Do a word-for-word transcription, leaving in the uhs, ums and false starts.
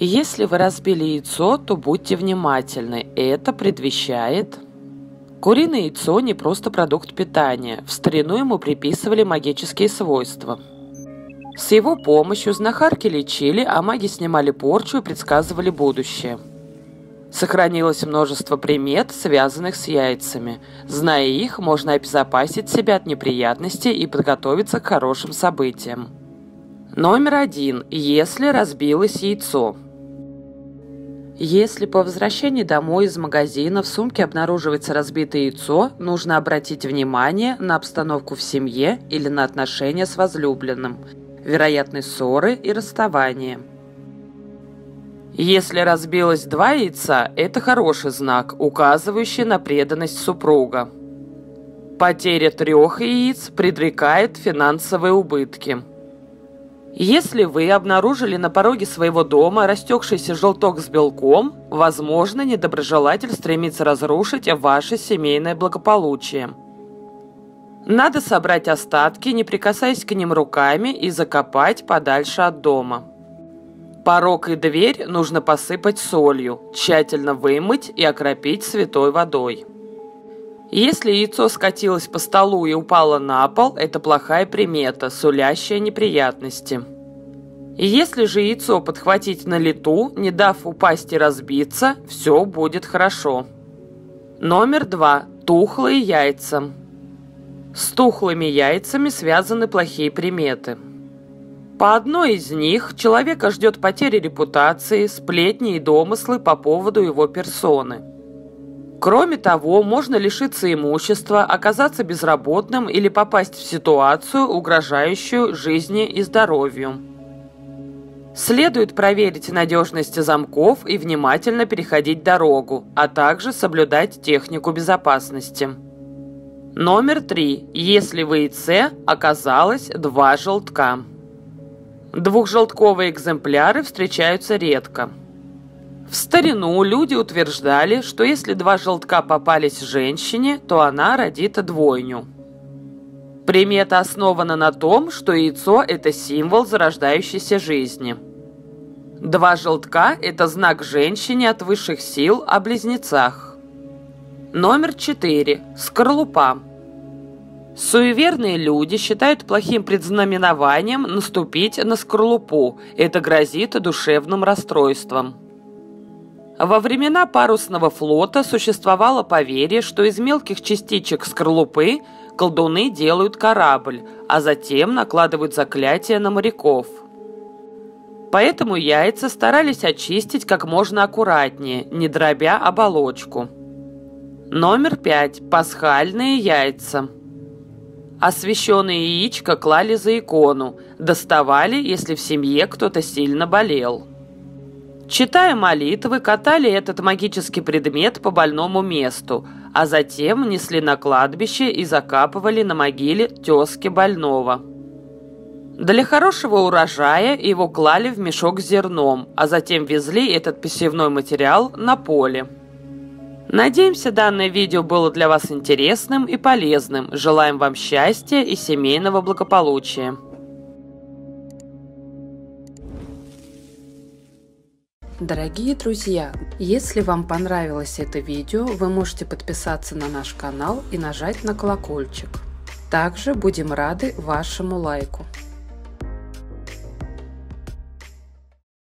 Если вы разбили яйцо, то будьте внимательны. Это предвещает... Куриное яйцо не просто продукт питания. В старину ему приписывали магические свойства. С его помощью знахарки лечили, а маги снимали порчу и предсказывали будущее. Сохранилось множество примет, связанных с яйцами. Зная их, можно обезопасить себя от неприятностей и подготовиться к хорошим событиям. Номер один. Если разбилось яйцо. Если по возвращении домой из магазина в сумке обнаруживается разбитое яйцо, нужно обратить внимание на обстановку в семье или на отношения с возлюбленным, вероятны ссоры и расставания. Если разбилось два яйца, это хороший знак, указывающий на преданность супруга. Потеря трех яиц предрекает финансовые убытки. Если вы обнаружили на пороге своего дома растекшийся желток с белком, возможно, недоброжелатель стремится разрушить ваше семейное благополучие. Надо собрать остатки, не прикасаясь к ним руками, и закопать подальше от дома. Порог и дверь нужно посыпать солью, тщательно вымыть и окропить святой водой. Если яйцо скатилось по столу и упало на пол, это плохая примета, сулящая неприятности. Если же яйцо подхватить на лету, не дав упасть и разбиться, все будет хорошо. Номер два. Тухлые яйца. С тухлыми яйцами связаны плохие приметы. По одной из них человека ждет потеря репутации, сплетни и домыслы по поводу его персоны. Кроме того, можно лишиться имущества, оказаться безработным или попасть в ситуацию, угрожающую жизни и здоровью. Следует проверить надежность замков и внимательно переходить дорогу, а также соблюдать технику безопасности. Номер три. Если в яйце оказалось два желтка. Двухжелтковые экземпляры встречаются редко. В старину люди утверждали, что если два желтка попались женщине, то она родит двойню. Примета основана на том, что яйцо – это символ зарождающейся жизни. Два желтка – это знак женщине от высших сил о близнецах. Номер четыре. Скорлупа. Суеверные люди считают плохим предзнаменованием наступить на скорлупу. Это грозит душевным расстройством. Во времена парусного флота существовало поверье, что из мелких частичек скорлупы колдуны делают корабль, а затем накладывают заклятие на моряков. Поэтому яйца старались очистить как можно аккуратнее, не дробя оболочку. Номер пять. Пасхальные яйца. Освященные яичко клали за икону, доставали, если в семье кто-то сильно болел. Читая молитвы, катали этот магический предмет по больному месту, а затем несли на кладбище и закапывали на могиле тезки больного. Для хорошего урожая его клали в мешок с зерном, а затем везли этот посевной материал на поле. Надеемся, данное видео было для вас интересным и полезным. Желаем вам счастья и семейного благополучия. Дорогие друзья, если вам понравилось это видео, вы можете подписаться на наш канал и нажать на колокольчик. Также будем рады вашему лайку.